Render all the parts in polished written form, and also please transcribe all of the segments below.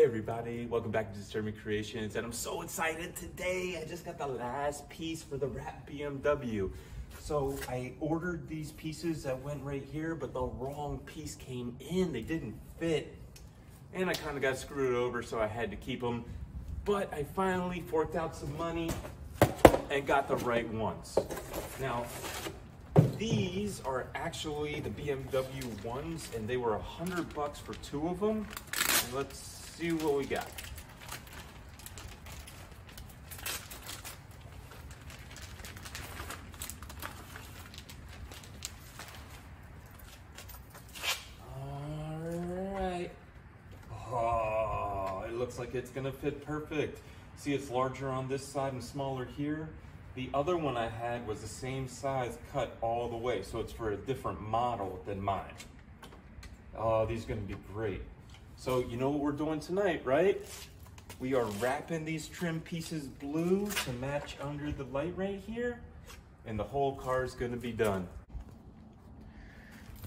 Hey everybody, welcome back to Disturbing Kreationz, and I'm so excited today. I just got the last piece for the wrapped BMW. So I ordered these pieces that went right here, but the wrong piece came in. They didn't fit, and I kind of got screwed over, so I had to keep them. But I finally forked out some money and got the right ones. Now, these are actually the BMW ones, and they were $100 for two of them. Let's see what we got. All right. Oh, it looks like it's gonna fit perfect. See, it's larger on this side and smaller here. The other one I had was the same size, cut all the way, so it's for a different model than mine. Oh, these are gonna be great. So you know what we're doing tonight, right? We are wrapping these trim pieces blue to match under the light right here, and the whole car is gonna be done.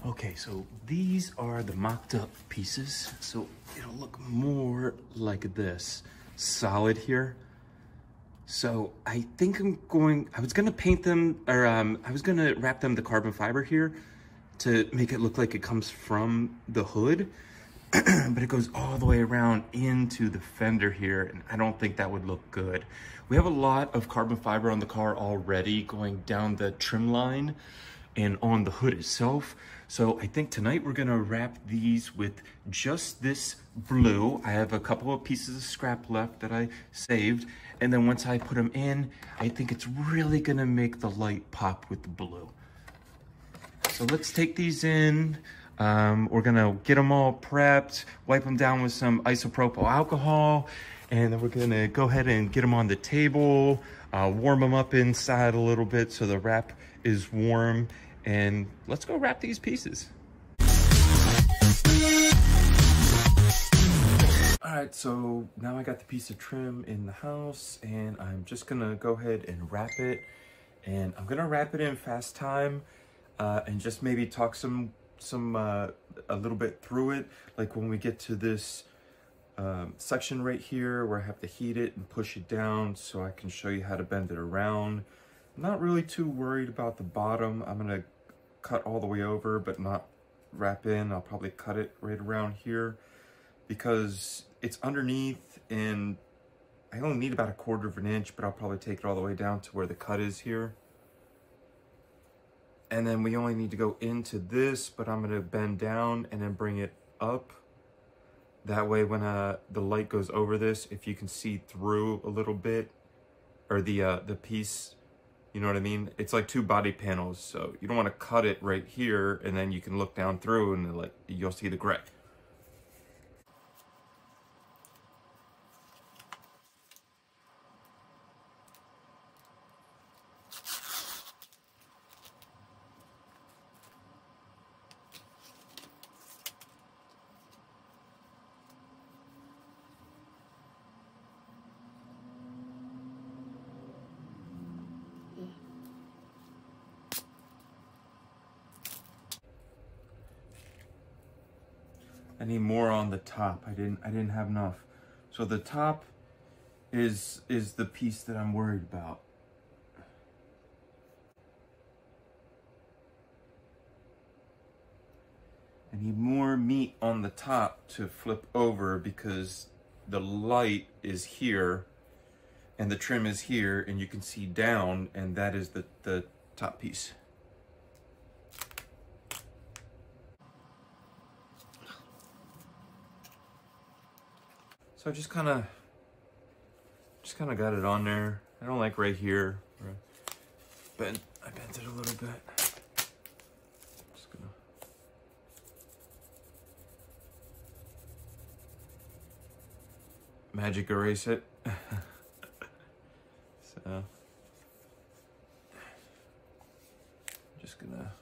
Okay, so these are the mocked up pieces. So it'll look more like this, solid here. So I think I was gonna wrap them the carbon fiber here to make it look like it comes from the hood. But it goes all the way around into the fender here, and I don't think that would look good. We have a lot of carbon fiber on the car already, going down the trim line and on the hood itself. So I think tonight we're gonna wrap these with just this blue. I have a couple of pieces of scrap left that I saved, and then once I put them in, I think it's really gonna make the light pop with the blue. So let's take these in. We're gonna get them all prepped, wipe them down with some isopropyl alcohol, and then we're gonna go ahead and get them on the table, warm them up inside a little bit so the wrap is warm, and let's go wrap these pieces. All right, so now I got the piece of trim in the house, and I'm just gonna go ahead and wrap it, and I'm gonna wrap it in fast time, and just maybe talk a little bit through it, like when we get to this section right here where I have to heat it and push it down so I can show you how to bend it around. I'm not really too worried about the bottom. I'm gonna cut all the way over but not wrap in. I'll probably cut it right around here because it's underneath, and I only need about 1/4 of an inch, but I'll probably take it all the way down to where the cut is here. And then we only need to go into this, but I'm gonna bend down and then bring it up. That way when the light goes over this, if you can see through a little bit, or the piece, you know what I mean? It's like two body panels, so you don't wanna cut it right here and then you can look down through and like you'll see the gray. I need more on the top. I didn't have enough. So the top is the piece that I'm worried about. I need more meat on the top to flip over because the light is here and the trim is here and you can see down, and that is the top piece. So I just kind of got it on there. I don't like right here, but I bent it a little bit. Just gonna. Magic erase it. So I'm just gonna.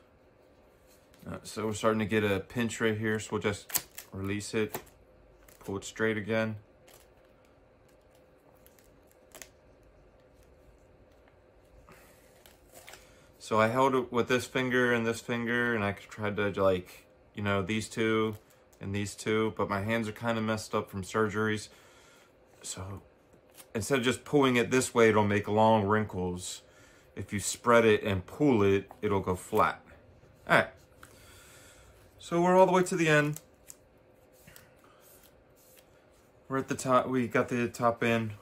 So we're starting to get a pinch right here. So we'll just release it, pull it straight again. So I held it with this finger and I tried to, like, you know, these two, and these two, but my hands are kind of messed up from surgeries. So instead of just pulling it this way, it'll make long wrinkles. If you spread it and pull it, it'll go flat. All right. So we're all the way to the end. We're at the top, we got the top end.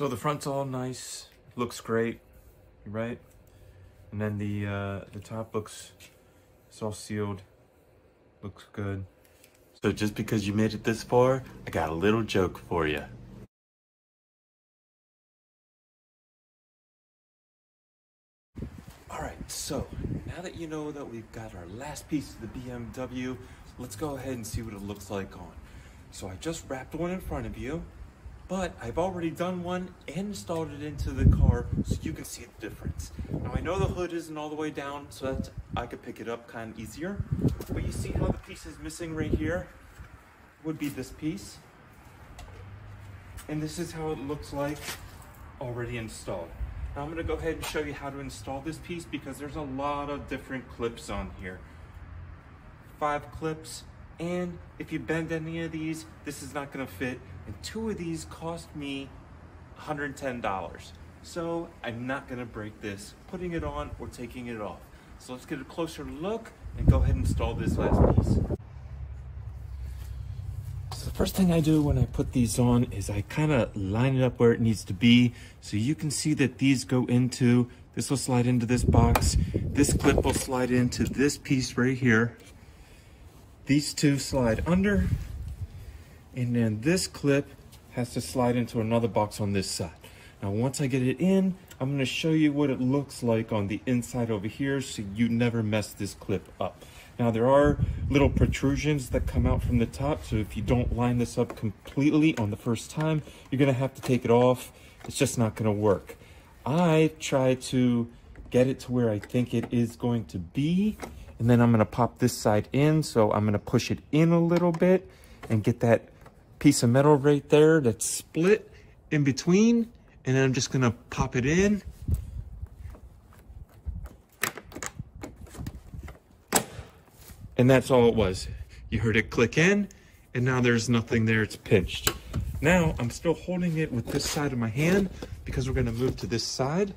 So the front's all nice, looks great, right? And then the top looks, it's all sealed, looks good. So just because you made it this far, I got a little joke for you. All right, so now that you know that we've got our last piece of the BMW, let's go ahead and see what it looks like on. So I just wrapped one in front of you, but I've already done one and installed it into the car so you can see the difference. Now I know the hood isn't all the way down, so that I could pick it up kind of easier. But you see how the piece is missing right here? Would be this piece. And this is how it looks like already installed. Now I'm gonna go ahead and show you how to install this piece because there's a lot of different clips on here. 5 clips, and if you bend any of these, this is not gonna fit. And 2 of these cost me $110. So I'm not gonna break this, putting it on or taking it off. So let's get a closer look and go ahead and install this last piece. So the first thing I do when I put these on is I kind of line it up where it needs to be. So you can see that these go into, this will slide into this box. This clip will slide into this piece right here. These 2 slide under. And then this clip has to slide into another box on this side. Now, once I get it in, I'm going to show you what it looks like on the inside over here so you never mess this clip up. Now, there are little protrusions that come out from the top, so if you don't line this up completely on the first time, you're going to have to take it off. It's just not going to work. I try to get it to where I think it is going to be, and then I'm going to pop this side in, so I'm going to push it in a little bit and get that piece of metal right there that's split in between, and then I'm just gonna pop it in. And that's all it was. You heard it click in, and now there's nothing there, it's pinched. Now I'm still holding it with this side of my hand because we're gonna move to this side.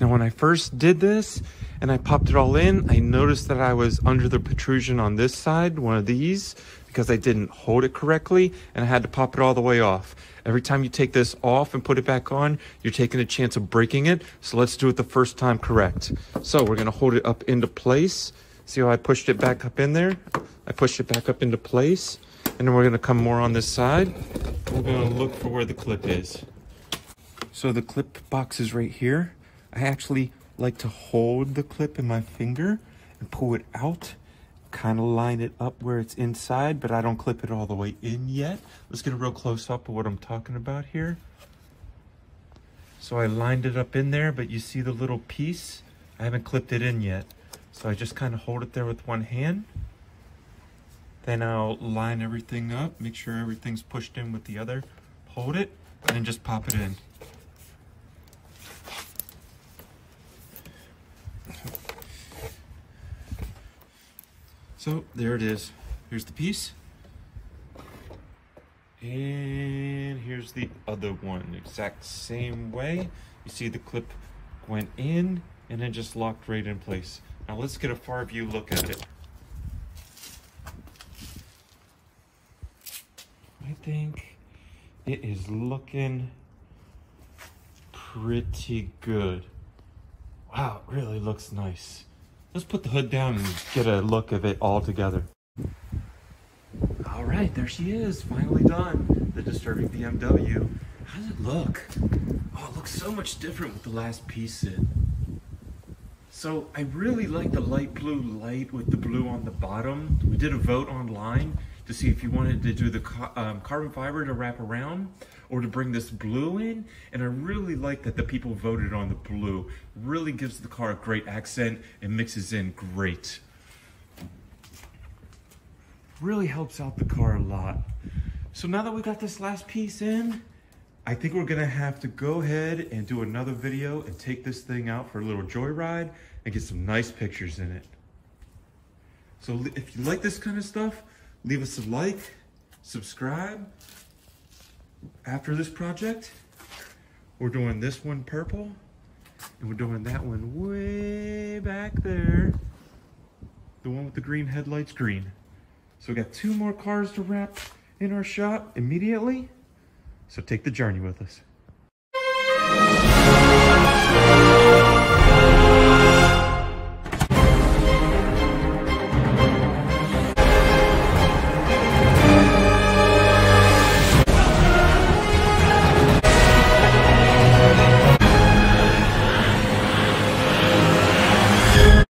Now when I first did this and I popped it all in, I noticed that I was under the protrusion on this side, one of these, because I didn't hold it correctly and I had to pop it all the way off. Every time you take this off and put it back on, you're taking a chance of breaking it. So let's do it the first time correct. So we're gonna hold it up into place. See how I pushed it back up in there? I pushed it back up into place. And then we're gonna come more on this side. We're gonna look for where the clip is. So the clip box is right here. I actually like to hold the clip in my finger and pull it out, kind of line it up where it's inside, but I don't clip it all the way in yet. Let's get a real close up of what I'm talking about here. So I lined it up in there, but you see the little piece? I haven't clipped it in yet. So I just kind of hold it there with one hand. Then I'll line everything up, make sure everything's pushed in with the other, hold it, and then just pop it in. So there it is. Here's the piece. And here's the other one, exact same way. You see the clip went in and then just locked right in place. Now let's get a far view look at it. I think it is looking pretty good. Wow, it really looks nice. Let's put the hood down and get a look of it all together. All right, there she is, finally done. The Disturbing BMW. How does it look? Oh, it looks so much different with the last piece in. So I really like the light blue light with the blue on the bottom. We did a vote online to see if you wanted to do the carbon fiber to wrap around or to bring this blue in. And I really like that the people voted on the blue. Really gives the car a great accent and mixes in great. Really helps out the car a lot. So now that we got this last piece in, I think we're gonna have to go ahead and do another video and take this thing out for a little joyride and get some nice pictures in it. So if you like this kind of stuff, leave us a like, subscribe. After this project, we're doing this one purple, and we're doing that one way back there. The one with the green headlights green. So we got 2 more cars to wrap in our shop immediately. So take the journey with us.